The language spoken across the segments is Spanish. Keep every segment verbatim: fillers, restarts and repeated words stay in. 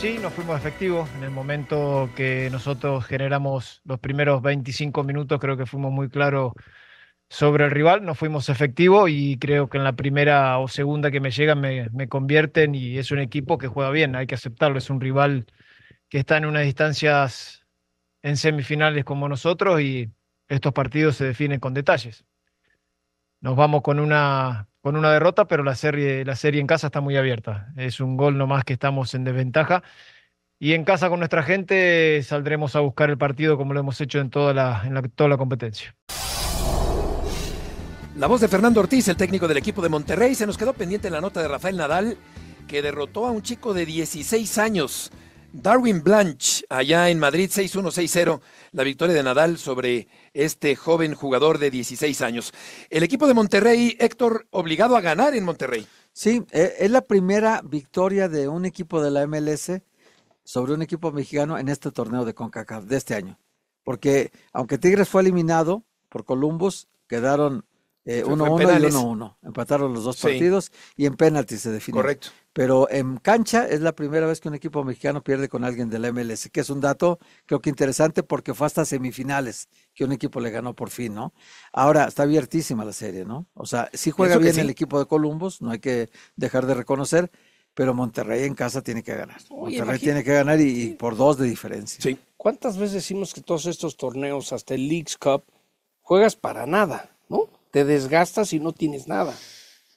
Sí, nos fuimos efectivos. En el momento que nosotros generamos los primeros veinticinco minutos, creo que fuimos muy claros sobre el rival, nos fuimos efectivos y creo que en la primera o segunda que me llegan me, me convierten, y es un equipo que juega bien, hay que aceptarlo. Es un rival que está en unas distancias en semifinales como nosotros y estos partidos se definen con detalles. Nos vamos con una... con una derrota, pero la serie, la serie en casa está muy abierta. Es un gol nomás que estamos en desventaja. Y en casa con nuestra gente saldremos a buscar el partido como lo hemos hecho en toda la, en la, toda la competencia. La voz de Fernando Ortiz, el técnico del equipo de Monterrey. Se nos quedó pendiente en la nota de Rafael Nadal, que derrotó a un chico de dieciséis años, Darwin Blanch, allá en Madrid. Seis uno, seis cero, la victoria de Nadal sobre este joven jugador de dieciséis años. El equipo de Monterrey, Héctor, obligado a ganar en Monterrey. Sí, es la primera victoria de un equipo de la M L S sobre un equipo mexicano en este torneo de CONCACAF de este año. Porque aunque Tigres fue eliminado por Columbus, quedaron eh, uno uno y uno uno. Empataron los dos sí. partidos y en penaltis se definió. Correcto. Pero en cancha es la primera vez que un equipo mexicano pierde con alguien de la M L S, que es un dato creo que interesante porque fue hasta semifinales que un equipo le ganó por fin, ¿no? Ahora está abiertísima la serie, ¿no? O sea, sí juega bien sí. el equipo de Columbus, no hay que dejar de reconocer, pero Monterrey en casa tiene que ganar. Oye, Monterrey imagínate. tiene que ganar y, y por dos de diferencia. Sí. ¿Cuántas veces decimos que todos estos torneos, hasta el League Cup, juegas para nada, ¿no? Te desgastas y no tienes nada.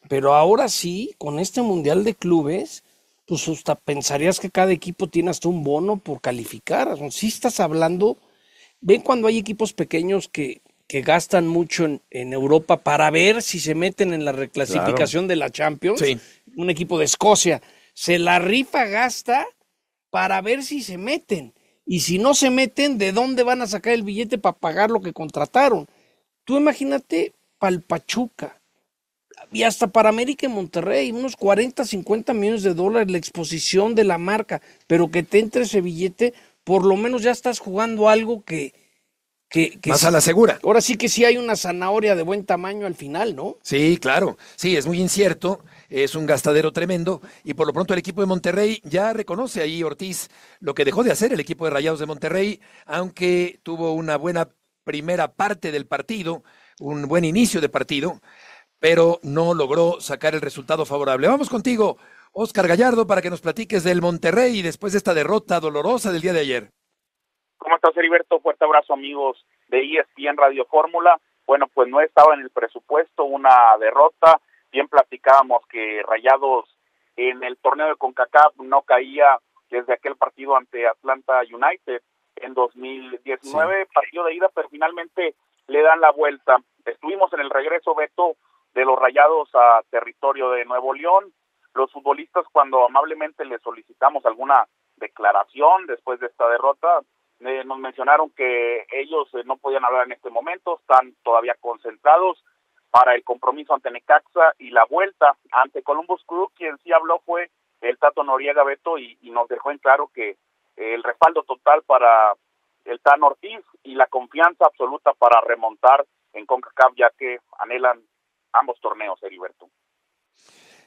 Pero ahora sí, con este Mundial de Clubes, pues hasta pensarías que cada equipo tiene hasta un bono por calificar. Sí estás hablando, ven cuando hay equipos pequeños que, que gastan mucho en, en Europa para ver si se meten en la reclasificación claro. de la Champions. Sí. Un equipo de Escocia se la rifa, gasta para ver si se meten. Y si no se meten, ¿de dónde van a sacar el billete para pagar lo que contrataron? Tú imagínate para el Pachuca. Y hasta para América y Monterrey, unos cuarenta, cincuenta millones de dólares la exposición de la marca, pero que te entre ese billete, por lo menos ya estás jugando algo que... que, que más sí, a la segura. Ahora sí que sí hay una zanahoria de buen tamaño al final, ¿no? Sí, claro. Sí, es muy incierto, es un gastadero tremendo, y por lo pronto el equipo de Monterrey ya reconoce ahí, Ortiz, lo que dejó de hacer el equipo de Rayados de Monterrey, aunque tuvo una buena primera parte del partido, un buen inicio de partido, pero no logró sacar el resultado favorable. Vamos contigo, Óscar Gallardo, para que nos platiques del Monterrey después de esta derrota dolorosa del día de ayer. ¿Cómo estás, Heriberto? Fuerte abrazo, amigos de E S P N Radio Fórmula. Bueno, pues no estaba en el presupuesto una derrota. Bien platicábamos que Rayados en el torneo de CONCACAF no caía desde aquel partido ante Atlanta United en dos mil diecinueve. Sí. Partido de ida, pero finalmente le dan la vuelta. Estuvimos en el regreso, Beto, de los Rayados a territorio de Nuevo León. Los futbolistas, cuando amablemente les solicitamos alguna declaración después de esta derrota, eh, nos mencionaron que ellos eh, no podían hablar en este momento, están todavía concentrados para el compromiso ante Necaxa y la vuelta ante Columbus Crew. Quien sí habló fue el Tato Noriega, Beto, y, y nos dejó en claro que eh, el respaldo total para el Tan Ortiz y la confianza absoluta para remontar en CONCACAF, ya que anhelan ambos torneos, Heriberto.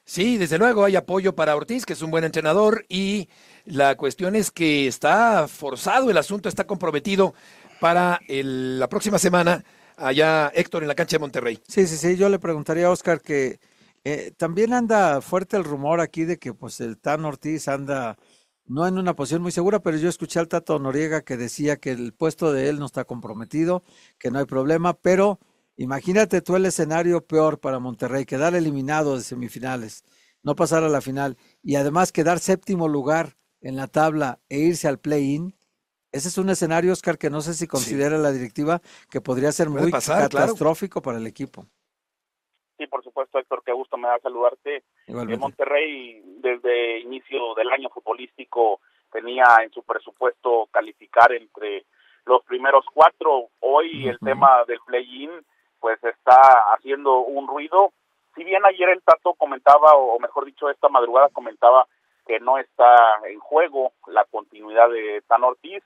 Sí, desde luego hay apoyo para Ortiz, que es un buen entrenador, y la cuestión es que está forzado el asunto, está comprometido para el, la próxima semana allá, Héctor, en la cancha de Monterrey. Sí, sí, sí, yo le preguntaría a Óscar que eh, también anda fuerte el rumor aquí de que pues el Tan Ortiz anda no en una posición muy segura, pero yo escuché al Tato Noriega que decía que el puesto de él no está comprometido, que no hay problema, pero imagínate tú el escenario peor para Monterrey, quedar eliminado de semifinales, no pasar a la final y además quedar séptimo lugar en la tabla e irse al play-in. Ese es un escenario, Oscar, que no sé si considera sí. la directiva que podría ser Puede muy pasar, catastrófico claro. para el equipo. Sí, por supuesto, Héctor, qué gusto me da saludarte. Igualmente. Monterrey desde inicio del año futbolístico tenía en su presupuesto calificar entre los primeros cuatro. Hoy el uh-huh. tema del play-in pues está haciendo un ruido. Si bien ayer el Tato comentaba, o mejor dicho, esta madrugada comentaba que no está en juego la continuidad de Tan Ortiz,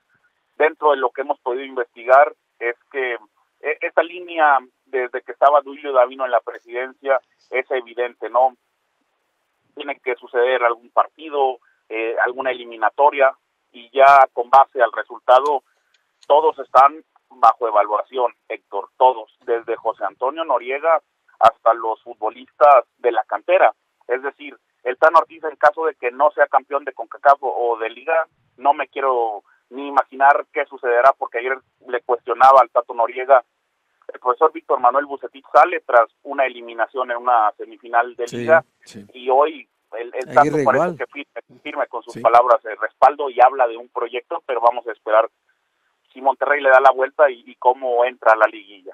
dentro de lo que hemos podido investigar es que esta línea, desde que estaba Duilio Davino en la presidencia, es evidente, ¿no? Tiene que suceder algún partido, eh, alguna eliminatoria, y ya con base al resultado todos están bajo evaluación, Héctor, todos, desde José Antonio Noriega hasta los futbolistas de la cantera. Es decir, el Tano Ortiz, en caso de que no sea campeón de CONCACAF o de Liga, no me quiero ni imaginar qué sucederá, porque ayer le cuestionaba al Tato Noriega. El profesor Víctor Manuel Bucetich sale tras una eliminación en una semifinal de Liga, sí, sí. y hoy el, el Tato parece igual. que firme, firme con sus sí. palabras de respaldo y habla de un proyecto, pero vamos a esperar si Monterrey le da la vuelta y, y cómo entra a la liguilla.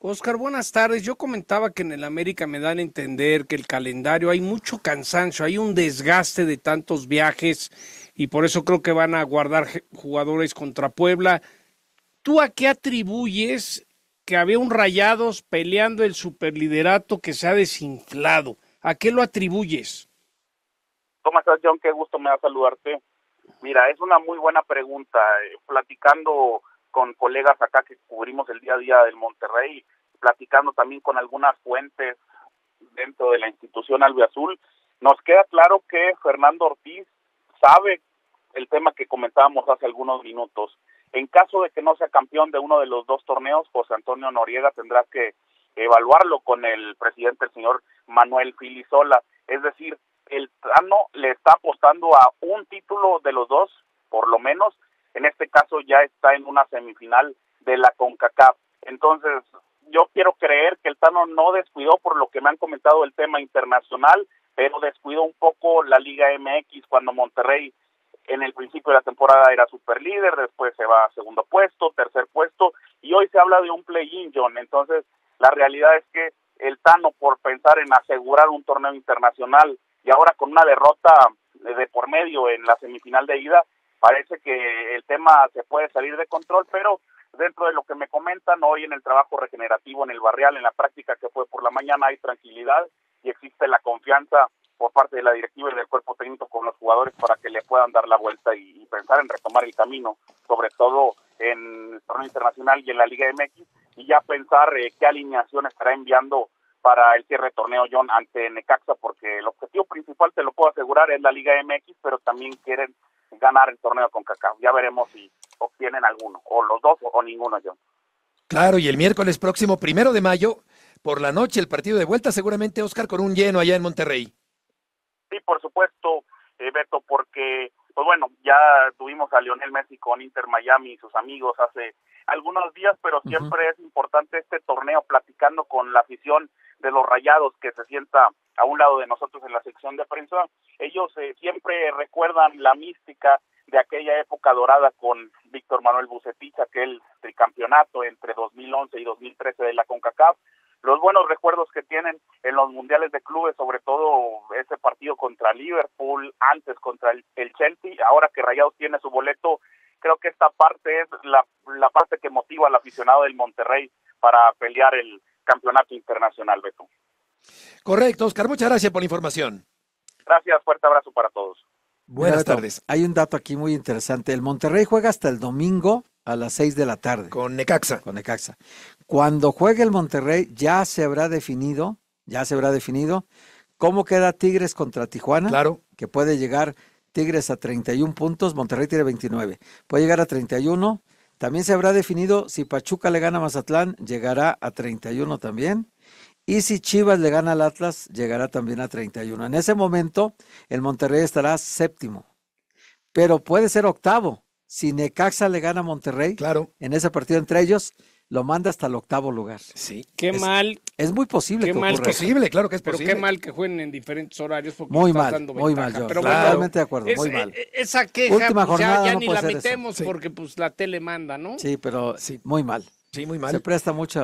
Óscar, buenas tardes. Yo comentaba que en el América me dan a entender que el calendario, hay mucho cansancio, hay un desgaste de tantos viajes, y por eso creo que van a guardar jugadores contra Puebla. ¿Tú a qué atribuyes que había un Rayados peleando el superliderato que se ha desinflado? ¿A qué lo atribuyes? ¿Cómo estás, John? Qué gusto me da saludarte. Mira, es una muy buena pregunta. Platicando con colegas acá que cubrimos el día a día del Monterrey, platicando también con algunas fuentes dentro de la institución albiazul, nos queda claro que Fernando Ortiz sabe el tema que comentábamos hace algunos minutos. En caso de que no sea campeón de uno de los dos torneos, José Antonio Noriega tendrá que evaluarlo con el presidente, el señor Manuel Filizola. Es decir, el Tano le está apostando a un título de los dos, por lo menos. En este caso ya está en una semifinal de la CONCACAF. Entonces, yo quiero creer que el Tano no descuidó, por lo que me han comentado, el tema internacional, pero descuidó un poco la Liga M X cuando Monterrey en el principio de la temporada era superlíder, después se va a segundo puesto, tercer puesto, y hoy se habla de un play-in, John. Entonces, la realidad es que el Tano, por pensar en asegurar un torneo internacional, y ahora con una derrota de por medio en la semifinal de ida, parece que el tema se puede salir de control, pero dentro de lo que me comentan hoy en el trabajo regenerativo en el Barrial, en la práctica que fue por la mañana, hay tranquilidad y existe la confianza por parte de la directiva y del cuerpo técnico con los jugadores para que le puedan dar la vuelta y, y pensar en retomar el camino, sobre todo en el torneo internacional y en la Liga M X, y ya pensar eh, qué alineación estará enviando para el cierre de torneo, John, ante Necaxa, porque el objetivo principal, te lo puedo asegurar, es la Liga M X, pero también quieren ganar el torneo con CONCACAF. Ya veremos si obtienen alguno, o los dos, o ninguno, John. Claro, y el miércoles próximo, primero de mayo, por la noche, el partido de vuelta, seguramente, Óscar, con un lleno allá en Monterrey. Sí, por supuesto, eh, Beto, porque, pues bueno, ya tuvimos a Lionel Messi con Inter Miami y sus amigos hace algunos días, pero siempre uh-huh. es importante este torneo, platicando con la afición de los Rayados, que se sienta a un lado de nosotros en la sección de prensa. Ellos eh, siempre recuerdan la mística de aquella época dorada con Víctor Manuel Bucetich, aquel tricampeonato entre dos mil once y dos mil trece de la CONCACAF, los buenos recuerdos que tienen en los mundiales de clubes, sobre todo ese partido contra Liverpool, antes contra el, el Chelsea. Ahora que Rayados tiene su boleto, creo que esta parte es la, la parte que motiva al aficionado del Monterrey para pelear el campeonato internacional, Beto. Correcto, Óscar, muchas gracias por la información. Gracias, fuerte abrazo para todos. Buenas Beto. tardes. Hay un dato aquí muy interesante. El Monterrey juega hasta el domingo a las seis de la tarde. Con Necaxa. Con Necaxa. Cuando juegue el Monterrey ya se habrá definido, ya se habrá definido cómo queda Tigres contra Tijuana. Claro. Que puede llegar Tigres a treinta y un puntos, Monterrey tiene veintinueve. Puede llegar a treinta y uno. También se habrá definido si Pachuca le gana a Mazatlán, llegará a treinta y uno también. Y si Chivas le gana al Atlas, llegará también a treinta y uno. En ese momento, el Monterrey estará séptimo. Pero puede ser octavo. Si Necaxa le gana a Monterrey, claro, en ese partido entre ellos, lo manda hasta el octavo lugar. Sí. Qué es, mal. Es muy posible. Qué que mal. Posible, claro que es posible. Pero qué mal que jueguen en diferentes horarios, porque muy mal, dando muy mal, yo. Pero claro, totalmente de acuerdo, es, muy mal. Esa queja, Última pues, jornada, ya, ya no ni la metemos, sí, porque pues la tele manda, ¿no? Sí, pero sí, muy mal. Sí, muy mal. Se presta mucha